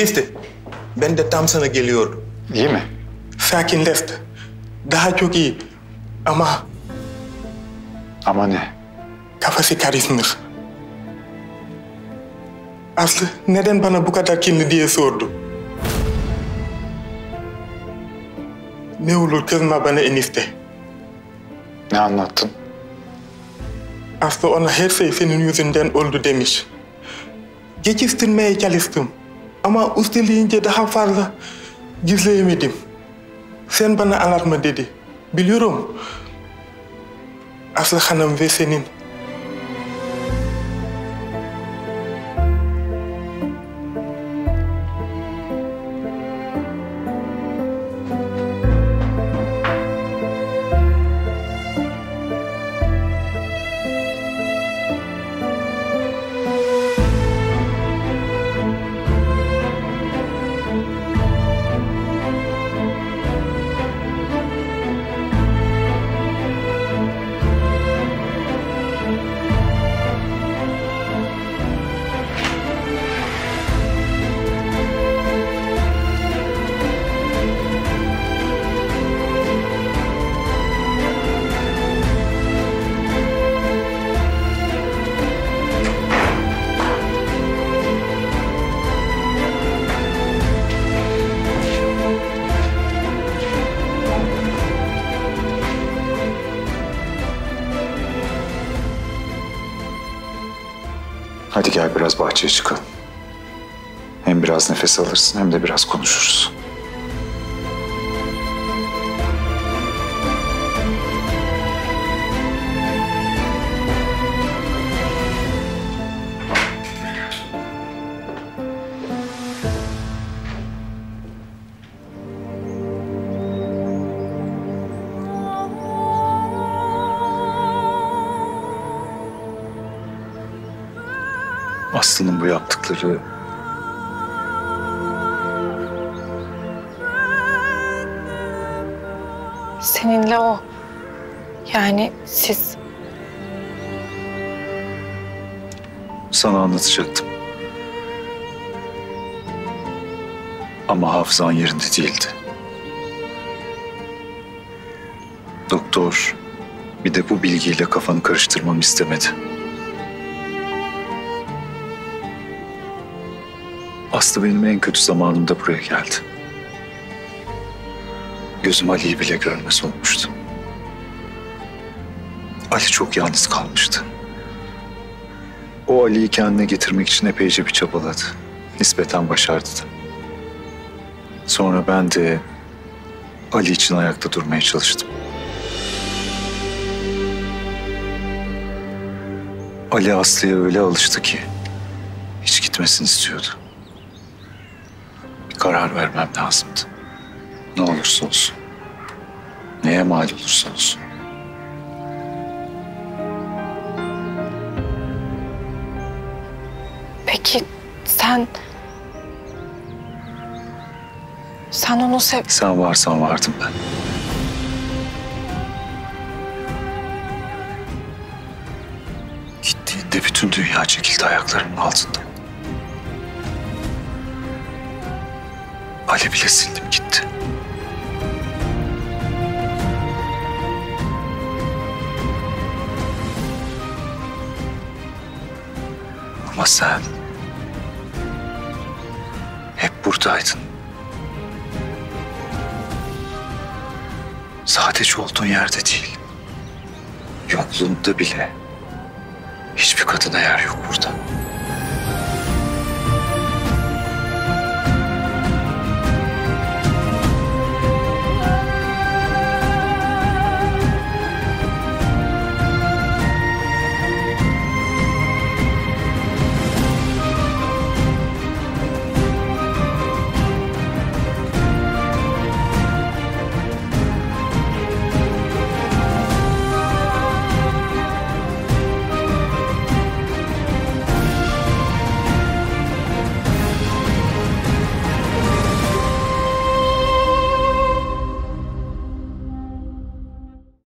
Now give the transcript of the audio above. Endişte. Ben de tam sana geliyorum. İyi mi? Sakinleşti. Daha çok iyi. Ama... Ama ne? Kafası karışmış. Aslı neden bana bu kadar kinli diye sordu. Ne olur kızma bana enişte. Ne anlattın? Aslı ona her şey senin yüzünden oldu demiş. Geçiştirmeye çalıştım. Ama usteleyince daha fazla gizleyemedim. Sen bana anlatma dedi. Biliyorum. Aslı hanım ve senin. Hadi gel biraz bahçeye çıkalım. Hem biraz nefes alırsın hem de biraz konuşuruz. Aslı'nın bu yaptıkları seninle o yani siz sana anlatacaktım ama hafızan yerinde değildi. Doktor bir de bu bilgiyle kafanı karıştırmamı istemedi. Aslı benim en kötü zamanımda buraya geldi. Gözüm Ali'yi bile görmez olmuştu. Ali çok yalnız kalmıştı. O Ali'yi kendine getirmek için epeyce bir çabaladı. Nispeten başardı da. Sonra ben de Ali için ayakta durmaya çalıştım. Ali Aslı'ya öyle alıştı ki hiç gitmesini istiyordu. Karar vermem lazımdı. Ne olursa olsun. Neye mal olursa olsun. Peki sen onu sev... Sen varsan vardım ben. Gittiğinde bütün dünya çekildi ayaklarımın altında. Ali bile sildim gitti. Ama sen hep buradaydın. Sadece olduğun yerde değil, yokluğunda bile hiçbir kadına yer yok burada.